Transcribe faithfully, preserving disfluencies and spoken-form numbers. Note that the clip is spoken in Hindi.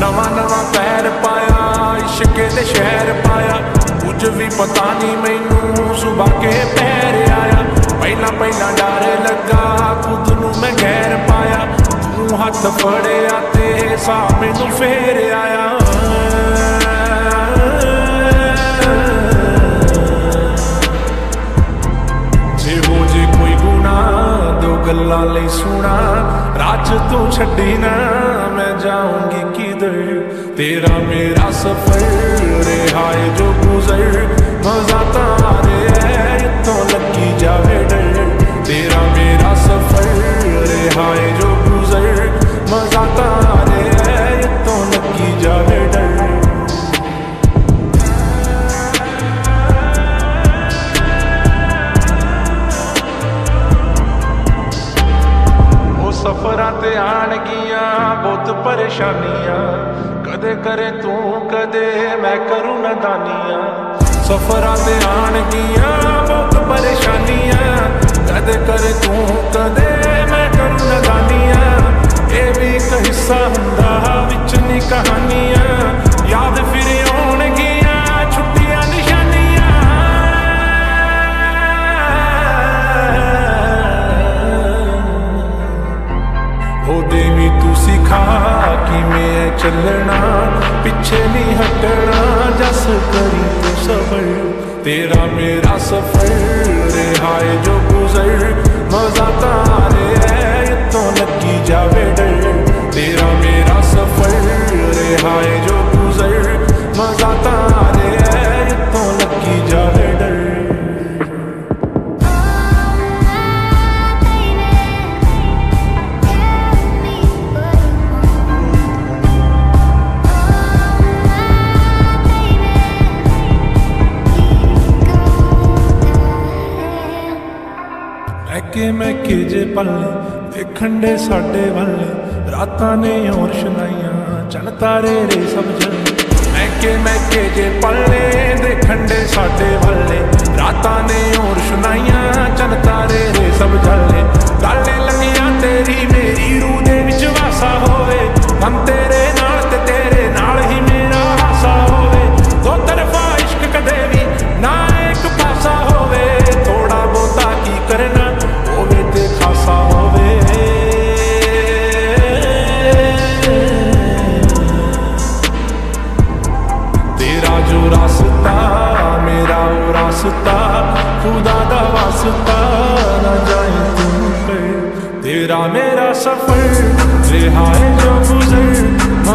नवा नवा पैर पाया इश्क दे शहर पाया, कुछ भी पता नहीं मैनू सुबह के पैर आया। पहला पहला डर लगा खुद नू मैं गैर पाया, तू हाथ फड़े आते सा मैनू फेर आया। गल्ला ले सुना राज तू छड़ी ना, मैं जाऊंगी किधर तेरा मेरा सफर रेहाए जो गुजर। मजा तारे तो लगी जावे डर, तेरा मेरा सफर रेहाए जो गुजर। मजा तारे तो लगी जावे डर। सफर ते आन गिया बहुत परेशानियां, कदे करे तू कदे मैं करूं नदानियां। सफर ते आन गिया बहुत परेशानियां, कदे करे तू कदे मैं करूं नदानियां। ये भी एक हिस्सा हुंदा विच नी कहानियां, याद फिर आउण गिया छुट्टियां निशानियां। देवी तू सिखा कि मैं चलना पीछे नहीं हटना, जस करी तू सफर तेरा मेरा सफर रेहाए जो गुजर। मजा तारे तो लगी जावे डर, तेरा मेरा सफर रेहाए जो गुजर। मजा तारे तो लगी जावे डर। के मैं किजे पल्ले देखन दे साडे वाले, रातां ने और शनाइयां चन तारे रे सब जल। मैं के मैं किजे पल्ले देखन दे साडे वाले, रातां ने और शनाइयां चन तारे रे सब जल। गल्ले लगियां तेरी मेरी रूह दे विच वासा होवे, हम तेरे नाल ते तेरे नाल ही मेरा वासा होवे। दो तरफा इश्क कदे वी ना एक पासा होवे, थोड़ा बोता की करना खासा होवे। तेरा जो रास्ता मेरा वो रास्ता, खुदा दा वास्ता ना जाए तू पे। तेरा मेरा सफर रिहाए जो गुजर।